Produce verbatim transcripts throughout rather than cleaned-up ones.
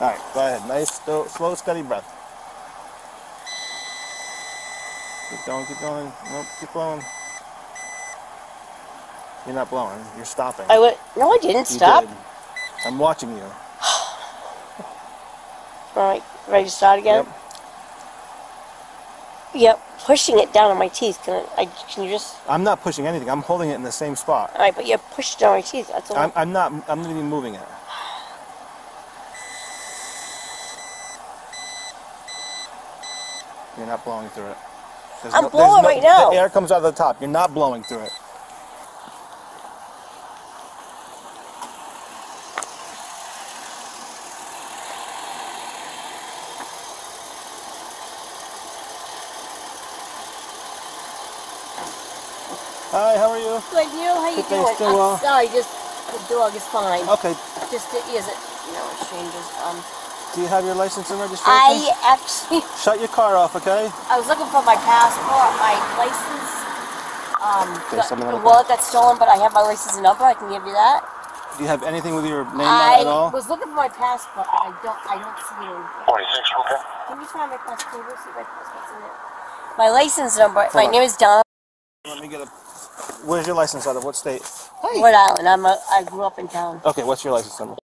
All right, go ahead. Nice, slow, slow steady breath. Keep going, keep going. Nope, keep blowing. You're not blowing. You're stopping. I went, no, I didn't you stop. Did. I'm watching you. All right, ready to start again? Yep. Yep, pushing it down on my teeth. Can I, I? Can you just? I'm not pushing anything. I'm holding it in the same spot. All right, but you pushed it down my teeth. That's all. I'm, I'm not. I'm not even moving it. You're not blowing through it. There's I'm no, blowing no, right now. The air comes out of the top. You're not blowing through it. Hi, how are you? Good, you? How are you doing? Thanks, doing well. Sorry, just the dog is fine. Okay. Just the ears, it, you know, it changes. Um, Do you have your license and registration? I actually... Shut your car off, okay? I was looking for my passport, my license. Um, got, the wallet got stolen, but I have my license and number. I can give you that. Do you have anything with your name on it at all? I was looking for my passport, but I don't, I don't see it. forty-six, okay. Can you try my passport? We'll see my passport's in there. My license number, Hold my on. name is Donna. Let me get a... Where's your license out of? What state? Hey. Rhode Island. I'm a, I grew up in town. Okay, what's your license number?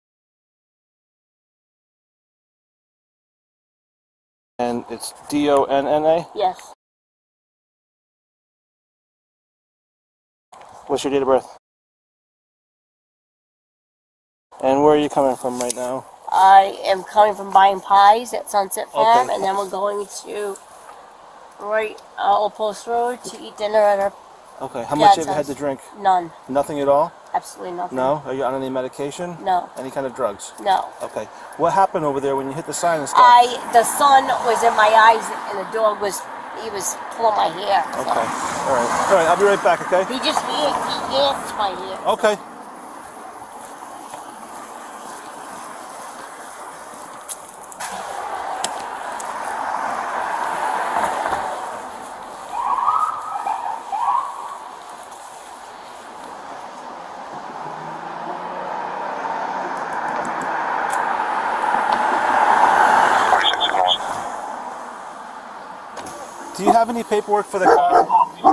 And it's D O N N A? Yes. What's your date of birth? And where are you coming from right now? I am coming from buying pies at Sunset Farm, okay. And then we're going to right uh, Old Post Road to eat dinner at our... Okay, how much have you had to drink? None. Nothing at all? Absolutely nothing. No? Are you on any medication? No. Any kind of drugs? No. Okay. What happened over there when you hit the sign and stuff? I, the sun was in my eyes and the dog was, he was pulling my hair. So. Okay. All right. All right, I'll be right back, okay? He just, he, he asked my hair. Okay. Do you have any paperwork for the car?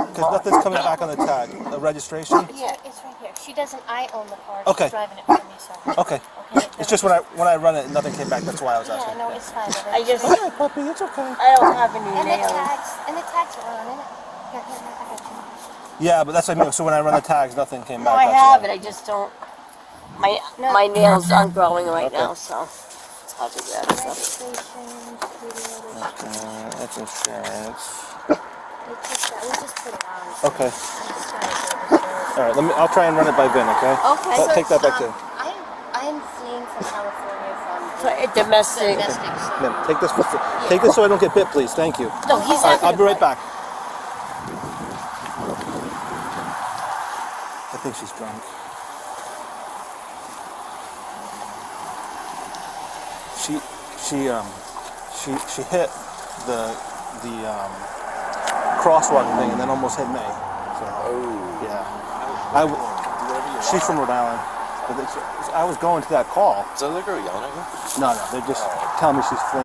Because nothing's coming back on the tag. The registration? Yeah, it's right here. She doesn't. I own the car. Okay. She's driving it for me, so. Okay. Okay. It's just when I when I run it, nothing came back. That's why I was asking. Yeah, no, it's fine. It. I just. Hey, puppy, it's okay. I don't have any and nails. The tags, and the tags are on, isn't it? Yeah, yeah, I got you. Yeah, but that's what I mean. So when I run the tags, nothing came no, back. No, I have it. I just don't. My no. my nails aren't growing right okay. now, so. I'll do that. Okay, that's insurance. Okay. Alright, let me I'll try and run it by VIN, okay? Okay. So take that back um, to I I am fleeing from California from domestic domestic okay. so. Ma'am, take this yeah. take this so I don't get bit, please. Thank you. No, he's All right, I'll be right back. I think she's drunk. She she um she she hit the the um, crosswalk thing and then almost hit me. So oh. yeah, I w she's from Rhode Island. But they, I was going to that call. Is that the girl yelling at you? No, no, they're just oh. telling me she's. Flinching.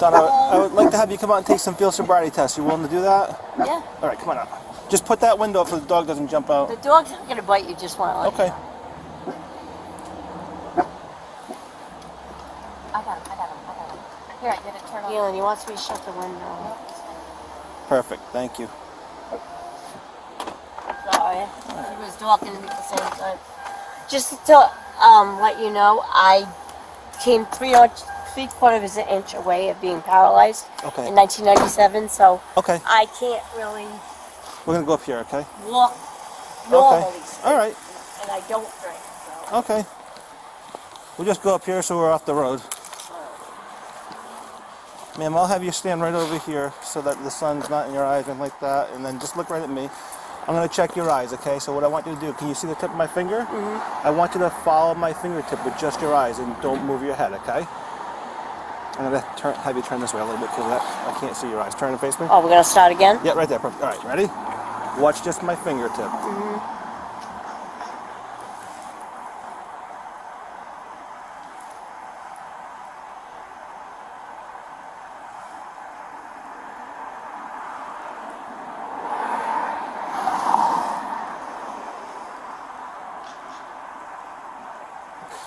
Donna, I would like to have you come out and take some field sobriety tests. You willing to do that? Yeah. All right, come on out. Just put that window up so the dog doesn't jump out. The dog's not going to bite you, just want to let Okay. You know. I got him, I got him, I got him. Here, I did it, turn on. Elin, he wants me to shut the window. Perfect, thank you. Sorry, he was talking to me at the same time. Just to um, let you know, I came three or two three quarters of an inch away of being paralyzed okay. in nineteen ninety-seven, so okay. I can't really. We're gonna go up here, okay? Walk normally. Okay. All right. And I don't drink. So. Okay. We'll just go up here so we're off the road. Right. Ma'am, I'll have you stand right over here so that the sun's not in your eyes and like that, and then just look right at me. I'm going to check your eyes, okay? So what I want you to do, can you see the tip of my finger? Mm-hmm. I want you to follow my fingertip with just your eyes and don't move your head, okay? I'm going to turn, have you turn this way a little bit because I can't see your eyes. Turn and face me. Oh, we're going to start again? Yeah, right there. Perfect. All right, ready? Watch just my fingertip. Mm-hmm.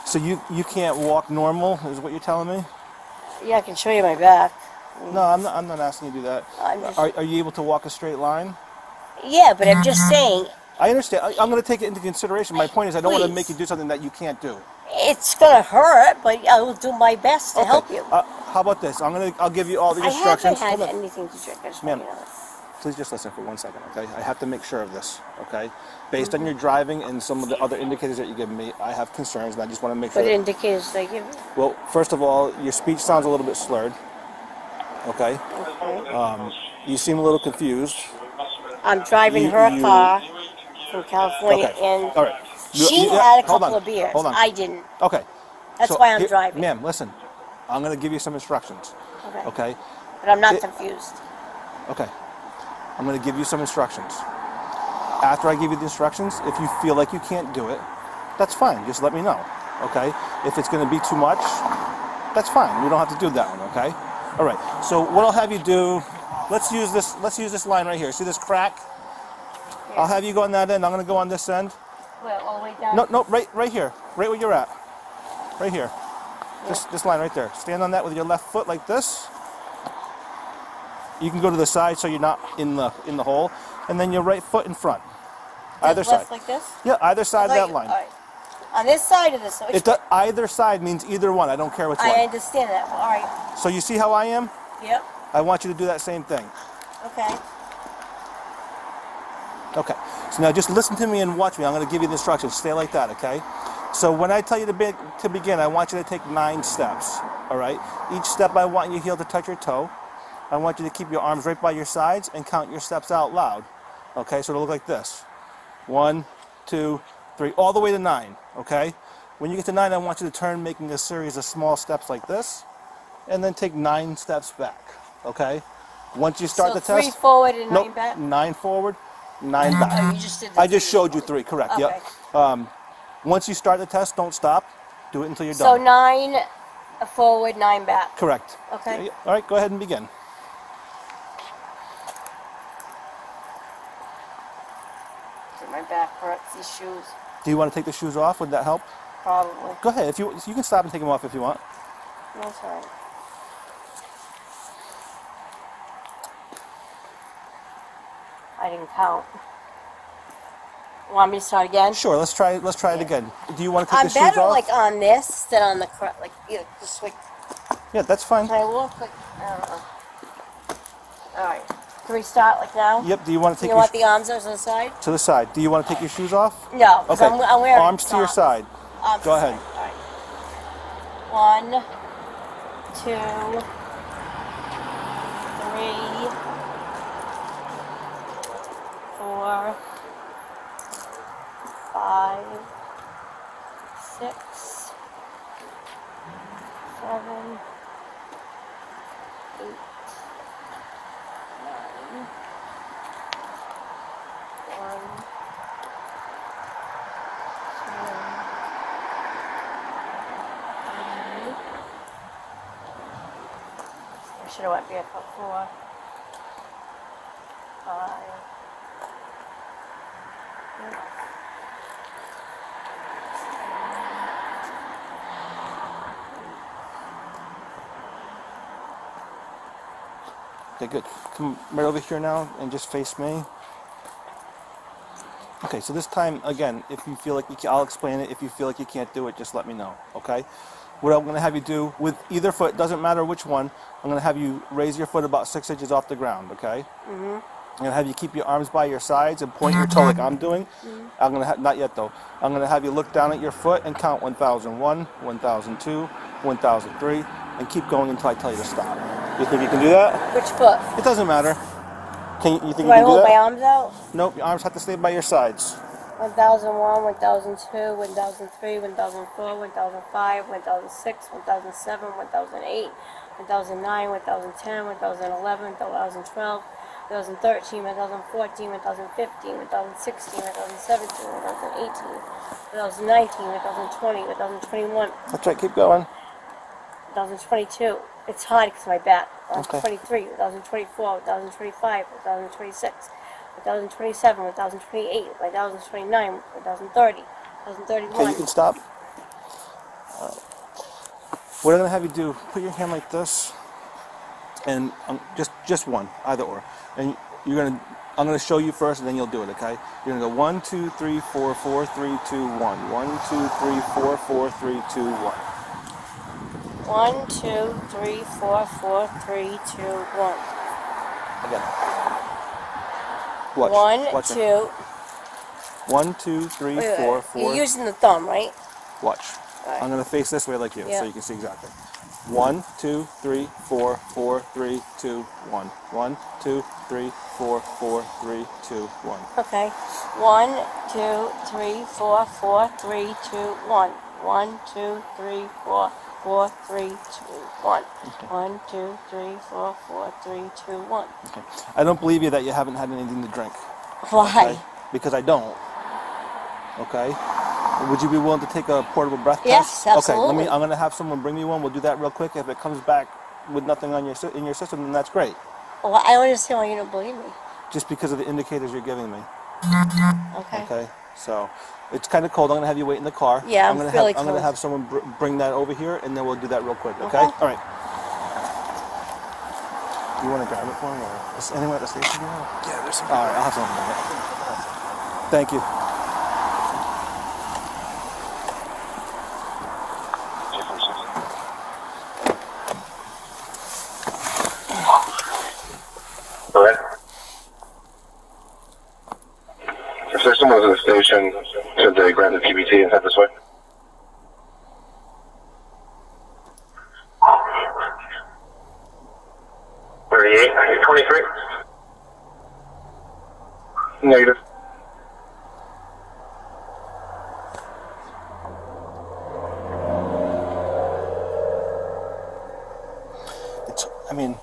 So you, you can't walk normal, is what you're telling me? Yeah, I can show you my back. No, I'm not, I'm not asking you to do that. Just, are, are you able to walk a straight line? Yeah, but I'm just saying... I understand. I, I'm going to take it into consideration. My point is I don't please. want to make you do something that you can't do. It's going to hurt, but I will do my best to okay. help you. Uh, how about this? I'm gonna, I'll give you all the instructions. I haven't had anything to drink. Ma'am, please just listen for one second, okay? I have to make sure of this, okay? Based mm-hmm. on your driving and some of the other indicators that you give me, I have concerns, and I just want to make sure. What indicators do I give me? Well, first of all, your speech sounds a little bit slurred, okay? Okay. Um, you seem a little confused. I'm driving you, her you, car from California, okay. and all right. you, she you, had a couple on, of beers. Hold on. I didn't. Okay. That's so why I'm here, driving. Ma'am, listen. I'm going to give you some instructions, okay? okay? But I'm not it, confused. Okay. I'm going to give you some instructions. After I give you the instructions, if you feel like you can't do it, that's fine. Just let me know, okay? If it's going to be too much, that's fine. We don't have to do that one, okay? All right. So what I'll have you do, let's use this. Let's use this line right here. See this crack? Here. I'll have you go on that end. I'm going to go on this end. Where, all the way down? No, no, right, right here, right where you're at, right here. Yeah. This, this line right there. Stand on that with your left foot like this. You can go to the side so you're not in the in the hole, and then your right foot in front. Either left side. Like this? Yeah, either side like, of that line. Right. On this side of this. It does, either side means either one. I don't care which I one. I understand that. All right. So you see how I am? Yep. I want you to do that same thing. Okay. Okay. So now just listen to me and watch me. I'm going to give you the instructions. Stay like that, okay? So when I tell you to, be, to begin, I want you to take nine steps, all right? Each step I want your heel to touch your toe. I want you to keep your arms right by your sides and count your steps out loud. Okay, so it'll look like this. One, two, three, all the way to nine, okay? When you get to nine, I want you to turn making a series of small steps like this, and then take nine steps back, okay? Once you start so the test- three forward and nope, nine back? nine forward, nine back. Oh, you just did the I just showed you three, correct, okay. Yep. Um, once you start the test, don't stop. Do it until you're done. So nine forward, nine back. Correct. Okay. All right, go ahead and begin. My back hurts, these shoes. Do you want to take the shoes off? Would that help? Probably. Go ahead. If you you can stop and take them off if you want. No, sorry. I didn't count. Want me to start again? Sure. Let's try. Let's try yeah. it again. Do you want to take I'm the shoes off? I'm better like on this than on the like you know, just like. Yeah, that's fine. Can I walk like? I don't know. All right. Can we start like now? Yep. Do you want to take? Do you your want the arms to the side? To the side. Do you want to take your shoes off? No. Okay. I'm, I'm wearing arms to your side. Arms Go ahead. Side. All right. One, two, three, four, five, six, seven, eight. Should have went back up four, five, six, okay, good. Come right over here now and just face me. Okay, so this time, again, if you feel like you can, I'll explain it. If you feel like you can't do it, just let me know, okay? What I'm going to have you do with either foot, doesn't matter which one, I'm going to have you raise your foot about six inches off the ground, okay? Mm-hmm. I'm going to have you keep your arms by your sides and point your toe like I'm doing. Mm-hmm. I'm going to have, not yet though, I'm going to have you look down at your foot and count one thousand one, one thousand two, one thousand three, and keep going until I tell you to stop. You think you can do that? Which foot? It doesn't matter. Can you, you think do you can I do hold that? my arms out? Nope, your arms have to stay by your sides. one thousand one, one thousand two, one thousand three, one thousand four, one thousand five, one thousand six, one thousand seven, one thousand eight, one thousand nine, one thousand ten, one thousand eleven, one thousand twelve, one thousand thirteen, one thousand fourteen, one thousand fifteen, one thousand sixteen, one thousand seventeen, one thousand eighteen, one thousand nineteen, one thousand twenty, one thousand twenty-one. That's right, keep going. one thousand twenty-two. It's hard because of my back. one thousand twenty-three, okay. one thousand twenty-four, one thousand twenty-five, one thousand twenty-six, one thousand twenty-seven, one thousand twenty-eight, one thousand twenty-nine, one thousand thirty, one thousand thirty-one. Okay, you can stop. All right. What I'm going to have you do, put your hand like this, and um, just just one, either or. And you're going to, I'm going to show you first, and then you'll do it, okay? You're going to go one, two, three, four, four, three, two, one. one, two, three, four, four, three, two, one. One, two, three, four, four, three, two, one. Again. Watch. One, Watch two. It. One, two, three, wait, four, four. You're using the thumb, right? Watch. Right. I'm going to face this way like you, yeah. So you can see exactly. One, two, three, four, four, three, two, one. One, two, three, four, four, three, two, one. Okay. One, two, three, four, four, three, two, one. One, two, three, four. Four, three, two, one. Okay. One, two, three, four, four, three, two, one. Okay. I don't believe you that you haven't had anything to drink. Why? Okay? Because I don't. Okay. Would you be willing to take a portable breath test? Yes, absolutely. Okay. Let me. I'm gonna have someone bring me one. We'll do that real quick. If it comes back with nothing on your in your system, then that's great. Well, I don't understand why you don't believe me. Just because of the indicators you're giving me. Okay. Okay. So. It's kind of cold. I'm going to have you wait in the car. Yeah, I'm, I'm, gonna really have, I'm going to have someone br bring that over here, and then we'll do that real quick, okay? Uh-huh. All right. You want to grab it for me? Or is anyone at the station? Yeah, there's some. All right, I'll have someone bring it. Thank you. All right. If there's someone at the station, should they grab the P B T and head this way? thirty-eight, twenty-three? Negative. It's, I mean,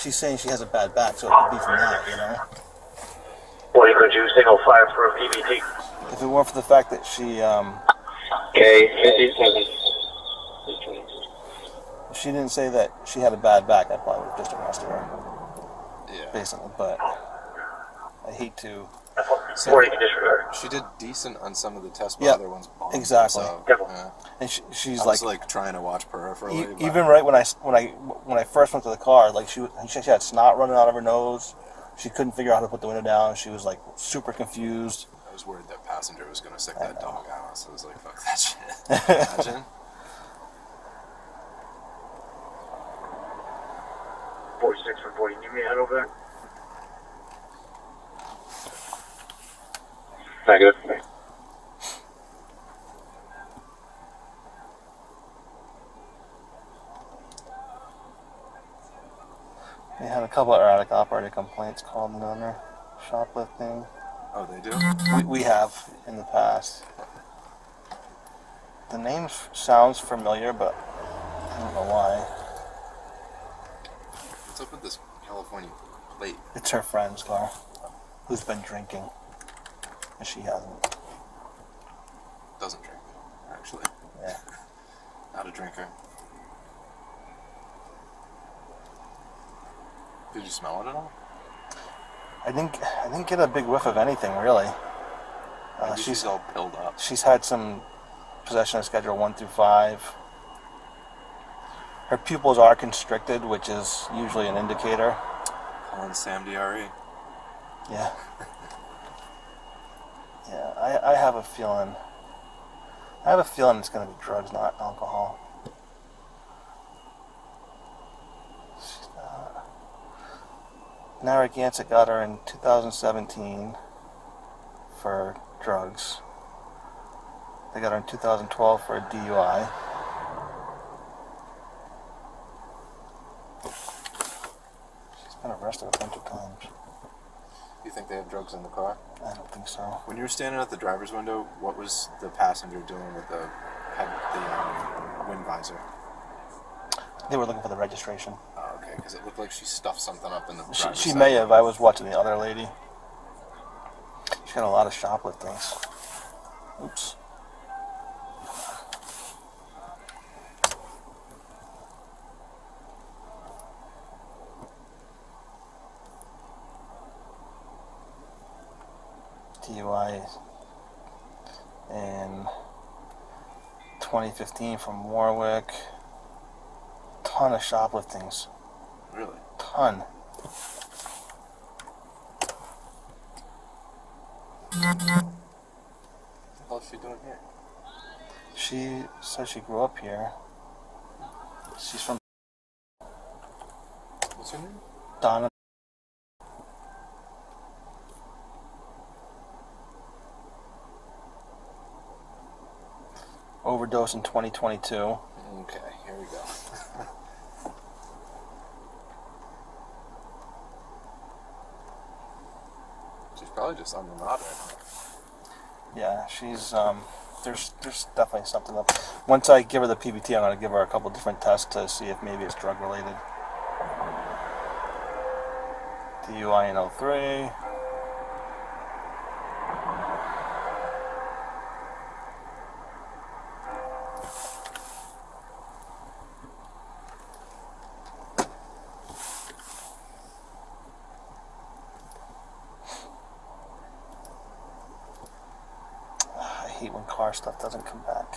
she's saying she has a bad back, so it could be from that, you know? Well, you could use single five for a P B T. If it weren't for the fact that she, um... Okay, if she didn't say that she had a bad back, I probably would have just arrested her. Yeah. Basically, but I hate to... Say or you can disregard. She did decent on some of the tests, but yeah, other ones bombed. Exactly. So, yeah. And she, she's I was like... like trying to watch peripherally. E even right when I, when, I, when I first went to the car, like, she, she had snot running out of her nose. She couldn't figure out how to put the window down. She was, like, super confused. I was worried that passenger was going to stick that dog out, so I was like, fuck that shit. Imagine. forty-six for forty, give me a head over there. Negative. They had a couple of erratic operator complaints called in on her. Shoplifting. Oh, they do? We, we have in the past. The name sounds familiar, but I don't know why. What's up with this California plate? It's her friend's car, who's been drinking. And she hasn't. Doesn't drink, actually. Yeah. Not a drinker. Did you smell it at all? I didn't. I didn't get a big whiff of anything really. Uh, she's, she's all pilled up. She's had some possession of Schedule One through Five. Her pupils are constricted, which is usually an indicator. Calling Sam D R E. Yeah. Yeah. I, I have a feeling. I have a feeling it's going to be drugs, not alcohol. Narragansett got her in two thousand seventeen for drugs. They got her in two thousand twelve for a D U I. She's been arrested a bunch of times. You think they have drugs in the car? I don't think so. When you were standing at the driver's window, what was the passenger doing with the head, the um, wind visor? They were looking for the registration. Oh, okay, because it looked like she stuffed something up in the driver's side. She may have. I was watching the other lady. She's got a lot of shopliftings. Oops. D U I in twenty fifteen from Warwick. Ton of shopliftings. Really? Ton. What the hell is she doing here? She said she grew up here. She's from... What's her name? Donna. Overdose in twenty twenty-two. Okay, here we go. She's probably just on the nod right now. Yeah, she's um there's there's definitely something up. Once I give her the P B T, I'm gonna give her a couple different tests to see if maybe it's drug related. D U I in oh three. When car stuff doesn't come back.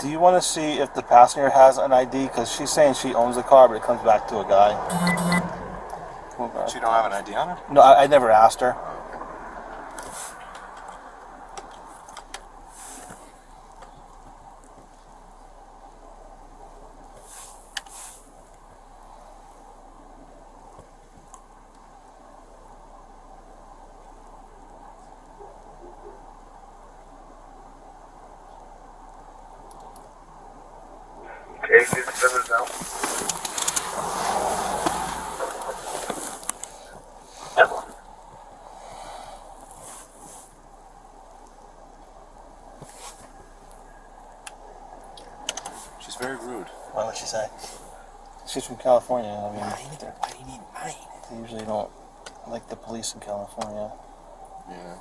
Do you want to see if the passenger has an I D? Because she's saying she owns the car, but it comes back to a guy. Cool guy. She don't have an I D on her? No, I, I never asked her. She's very rude. Why would she say? She's from California. I mean, mine? Why do you need mine? They usually don't like the police in California. Yeah.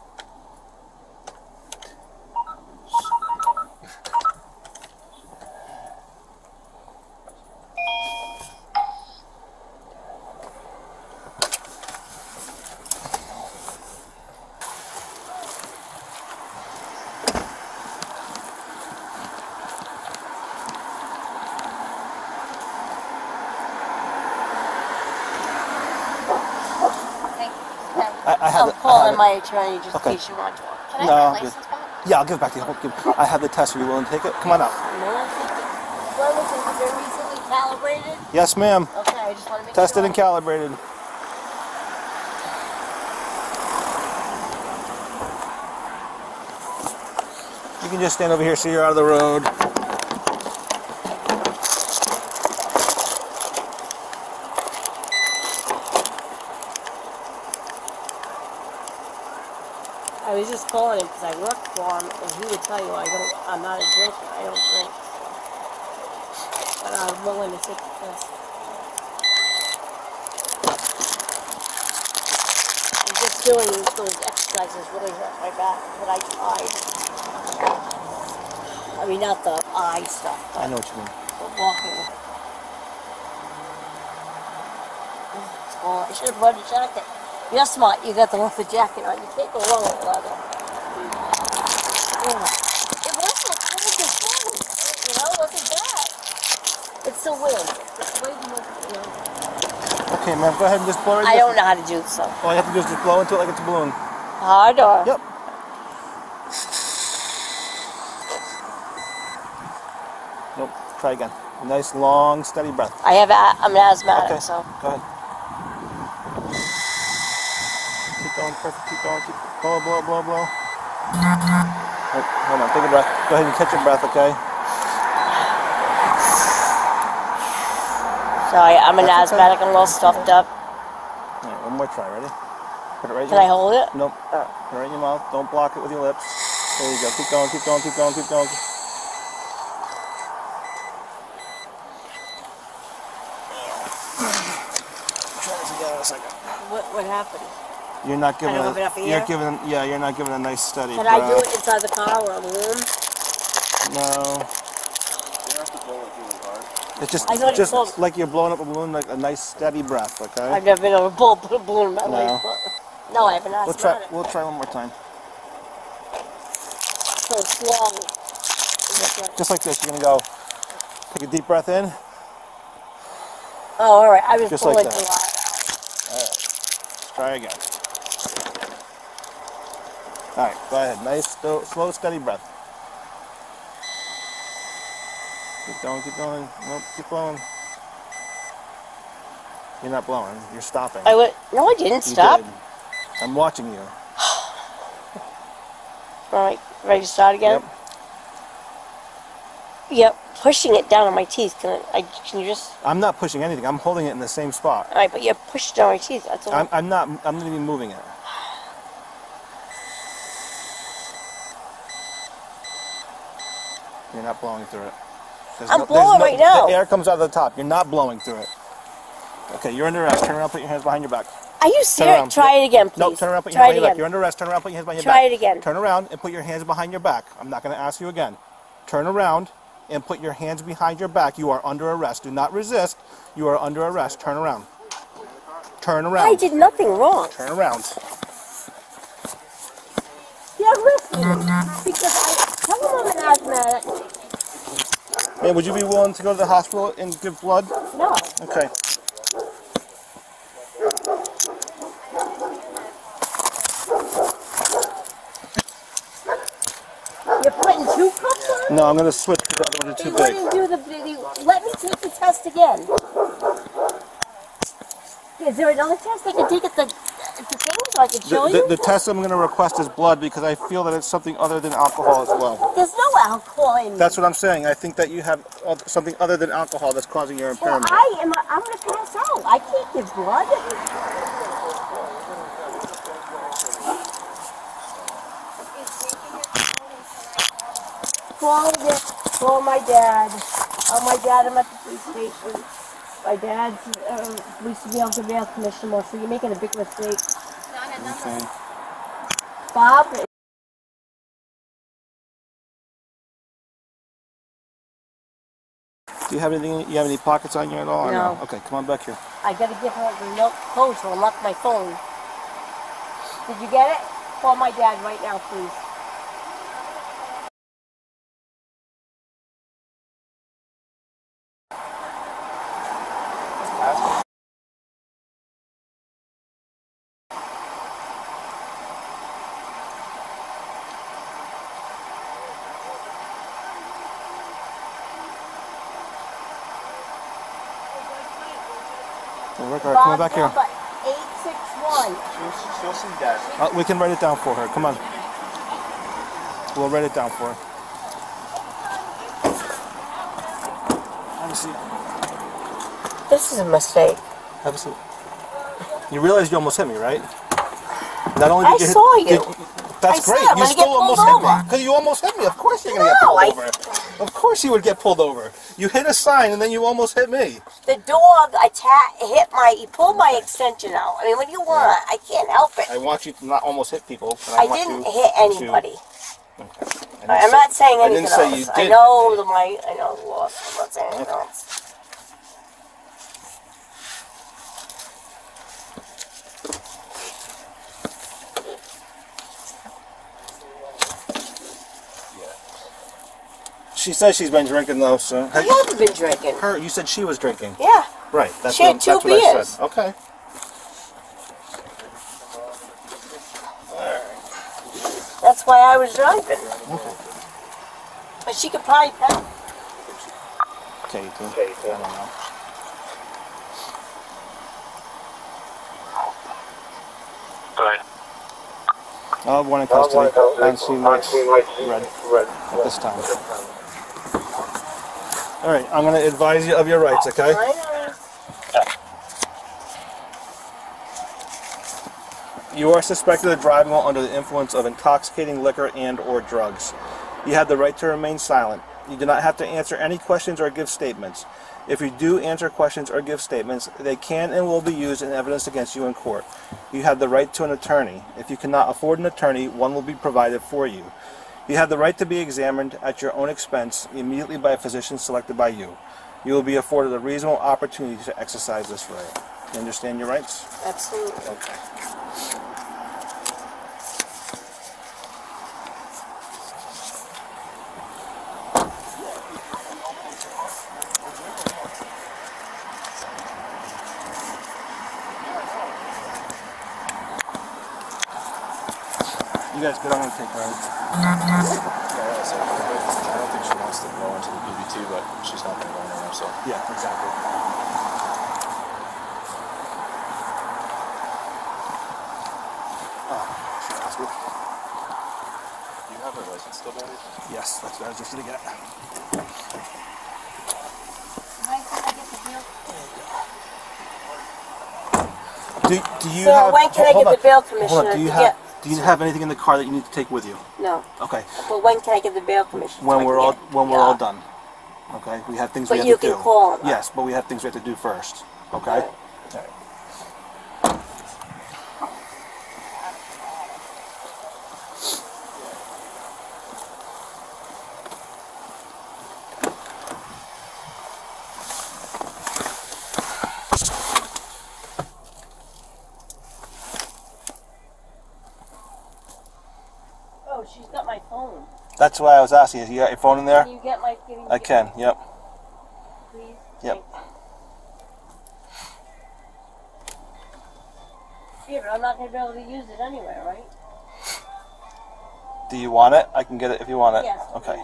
I have I'll pull in my attorney just okay. in case you want to. Can I no, have my license back? Yeah, I'll give it back to you. I'll give, I have the test. Are you willing to take it? Come on out. No, I think it's well, listen, is it recently calibrated? Yes, ma'am. Okay, I just want to make Tested sure. Tested and calibrated. You can just stand over here so you're out of the road. I was just calling him because I worked for him, and he would tell you I don't, I'm not a drinker. I don't drink, but I'm willing to take the test. I'm just doing those exercises really hurt my back, but I tried. I mean, not the eye stuff. I know what you mean. But walking. Oh, I should have brought a jacket. You're smart, you got the leather jacket on. You can't go wrong with leather. Yeah. It was like kind of good, you know, look at that. It's a wig. It's way more, you know. Okay, ma'am, go ahead and just blow it. I don't know how to do it, so. All you have to do is just blow into it like it's a balloon. Harder. Yep. Nope, try again. A nice, long, steady breath. I have, a, I'm an asthmatic, okay. So. Go ahead. Keep going, perfect, keep going, keep blow, blow, blow, blow. Wait, hold on, take a breath. Go ahead and catch your breath, okay? Sorry, I'm an That's asthmatic, okay. I'm a little stuffed up. All right, one more try, ready? Put it right Can I mouth. hold it? Nope, right. Put it right in your mouth, don't block it with your lips. There you go, keep going, keep going, keep going, keep going. Keep... What, what happened? You're not giving. A, you're giving. Yeah, you're not giving a nice study. Can bro. I do it inside the car or in the room? No. You don't have to blow it through the car. It's just, it's just it's like you're blowing up a balloon, like a nice steady breath. Okay. I've never been able to blow a balloon in my life. No, no I haven't. We'll try. It. We'll try one more time. So slow. Just like this, you're gonna go. Take a deep breath in. Oh, all right. I was just blowing like a lot. Try again. All right, go ahead. Nice, slow, steady breath. Keep going, keep going. Nope, keep blowing. You're not blowing. You're stopping. I would. No, I didn't you stop. Did. I'm watching you. All right, ready to start again? Yep. Yep, pushing it down on my teeth. Can I, I? Can you just? I'm not pushing anything. I'm holding it in the same spot. All right, but you pushed it down my teeth. That's all. I'm, I'm not. I'm not even moving it. You're not blowing through it. There's I'm no, blowing no, right now. The air comes out of the top. You're not blowing through it. Okay, you're under arrest. Turn around. Put your hands behind your back. Are you serious? Try it again, please. No, turn around. Put your hands behind your back. You're under arrest. Turn around. Put your hands behind your back. Try it again. Turn around and put your hands behind your back. I'm not going to ask you again. Turn around and put your hands behind your back. You are under arrest. Do not resist. You are under arrest. Turn around. Turn around. I did nothing wrong. Turn around. Yeah, listen. Because I tell them I'm an asthmatic. Man, would you be willing to go to the hospital and give blood? No. Okay. No, I'm going to switch because the other ones are too big. Do the, they, let me take the test again. Is there another test I can take at the, at the thing so I can show the, the, you? The test I'm going to request is blood because I feel that it's something other than alcohol as well. There's no alcohol in me. That's what I'm saying. I think that you have something other than alcohol that's causing your impairment. Well, I am, I'm going to pass out. I can't give blood. Call my dad. Oh, my dad, I'm at the police station. My dad's um, police mail's a mail commissioner, so you're making a big mistake. Okay. Bob. Do you have anything? You have any pockets on you at all? No. Or no? Okay, come on back here. I gotta give her the note code to unlock my phone. Did you get it? Call my dad right now, please. All right, come on back here. eight six one. She'll see that. Uh, we can write it down for her. Come on. We'll write it down for her. Have a seat. This is a mistake. Have a seat. You realize you almost hit me, right? Not only did I you hit, saw you. Did, that's I great. You still almost over. hit me. Because you almost hit me. Of course you're going to no, get pulled I... over. Of course you would get pulled over. You hit a sign and then you almost hit me. The dog attacked, hit my, he pulled my extension out. I mean, what do you want? Yeah. I can't help it. I want you to not almost hit people. I, I want didn't hit anybody. To... Okay. Didn't I'm say, not saying anything I didn't say else. You did. I know the my, I know the law. I'm not saying anything okay. else. She says she's been drinking though, so. I haven't been drinking. Her, you said she was drinking. Yeah. Right. That's she what, had two that's beers. What I said. Okay. That's why I was driving. Okay. But she could probably pack. Take it. Take it. I don't know. Go ahead. I'll have one in custody and see lights red at this time. All right, I'm going to advise you of your rights, okay? You are suspected of driving while under the influence of intoxicating liquor and or drugs. You have the right to remain silent. You do not have to answer any questions or give statements. If you do answer questions or give statements, they can and will be used in evidence against you in court. You have the right to an attorney. If you cannot afford an attorney, one will be provided for you. You have the right to be examined at your own expense immediately by a physician selected by you. You will be afforded a reasonable opportunity to exercise this right. You understand your rights? Absolutely. Okay. You guys good? I'm going to take her out. Yeah, so I don't think she wants to go into the P B T, but she's not going to go anywhere, so. Yeah, exactly. Oh, she asked me. Do you have her license still, Daddy? Yes, that's what I was just going to get. Do, do you so have, when can hold, I get the bail commissioner? Do you have... Do you have anything in the car that you need to take with you? No. Okay. Well, when can I get the bail commission? When we're all when we're all done. Okay. We have things we have to do. But you can call them. Yes, but we have things we have to do first. Okay. All right. All right. That's why I was asking you. You got your phone in there? Can you get my phone? I can, yep. Please? Yep. Yeah, but I'm not going to be able to use it anywhere, right? Do you want it? I can get it if you want it. Yes. Okay.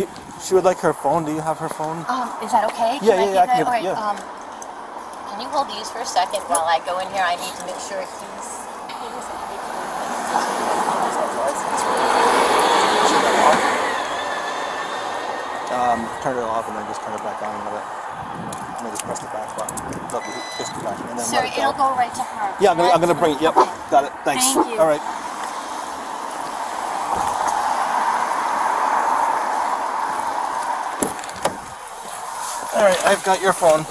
You, she would like her phone. Do you have her phone? Um, is that okay? Can yeah, I yeah, yeah. I can give, right, yeah. Um, can you hold these for a second while I go in here? I need to make sure he's... Um, turn it off and then just turn it back on and let it... Let me just press the back button. Just the back and then so let it go. It'll go right to her. Yeah, I'm gonna, I'm gonna bring it. Yep, got it. Thanks. Thank you. All right. All right, I've got your phone.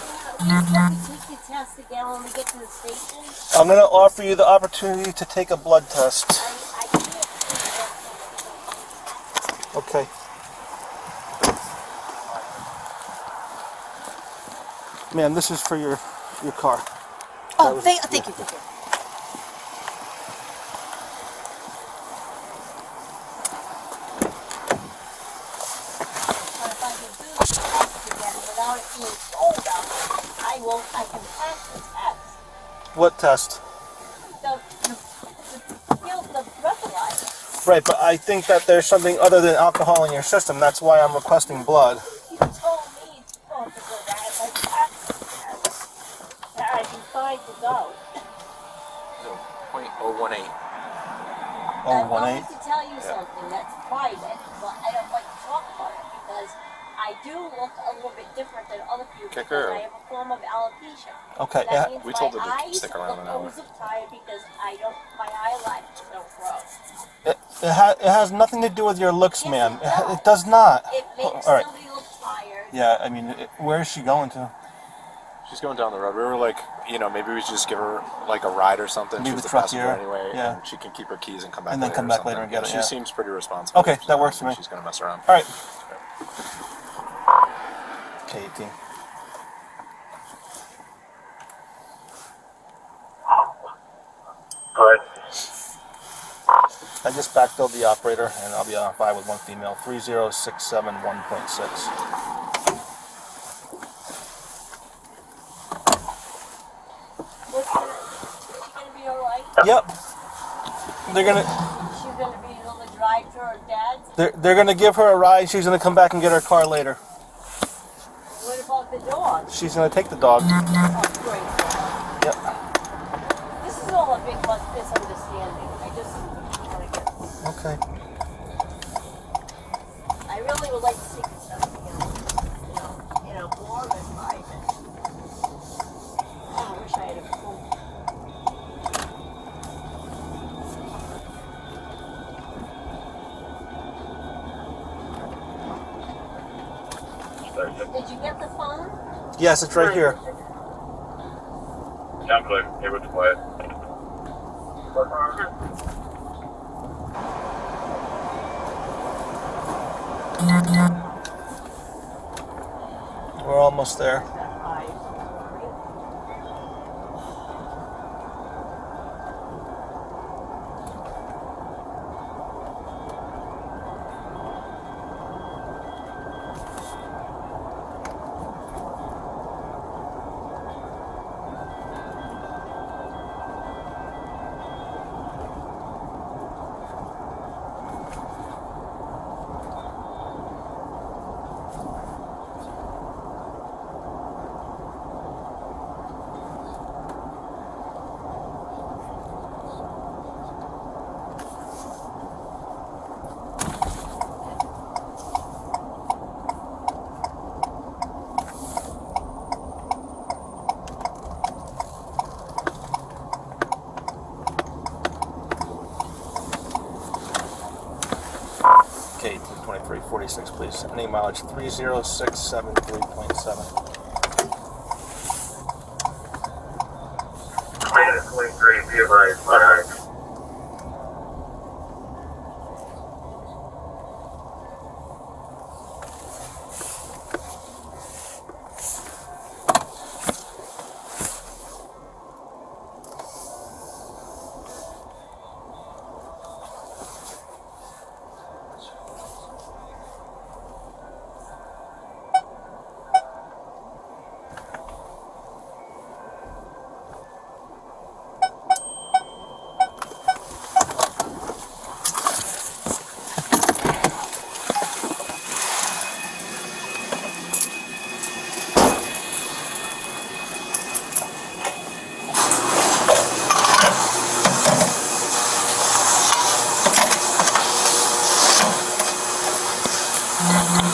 Test again when we get to the station? I'm going to offer you the opportunity to take a blood test. I, I can't. Okay. Ma'am, this is for your, your car. Oh, was, thank, yeah. thank you, thank you. What test? The, the, the, the breathalyzer. Right, but I think that there's something other than alcohol in your system. That's why I'm requesting blood. You told me to go to go that. If I passed the test, that I'd be fine to go. So, point oh one eight. I wanted to tell you yeah. something that's private, but I don't like to talk about it because I do look a little bit different than other people. Kicker. I have a form of alopecia. Okay, that yeah. means we told her to stick around an hour. Because I don't, my eyelids don't grow. It, it, ha it has nothing to do with your looks, yes, ma'am. It, it does not. It makes oh, right. somebody look tired. Yeah, I mean, it, where is she going to? She's going down the road. We were like, you know, maybe we should just give her like a ride or something. Leave She's the passenger anyway. Yeah. And she can keep her keys and come back. And then later come back later and get it. She yeah. seems pretty responsible. Okay, that works for me. She's going to mess around. All right. Katie. I just backfilled the operator, and I'll be on five with one female, three zero six seven one point six. Yep. They're gonna. She's gonna be able to drive to her dad's. They're they're gonna give her a ride. She's gonna come back and get her car later. What about the dog? She's gonna take the dog. Oh, great. Yep. This is all a big misunderstanding. I just want to get. Okay. I really would like to see something else, you know, in a warm environment. Oh, I wish I had a pool. Did you get the phone? Yes, it's right here. Yeah, I'm clear. It was quiet. We're almost there. forty-six, please. Any mileage three zero six seven three point seven. Thank you.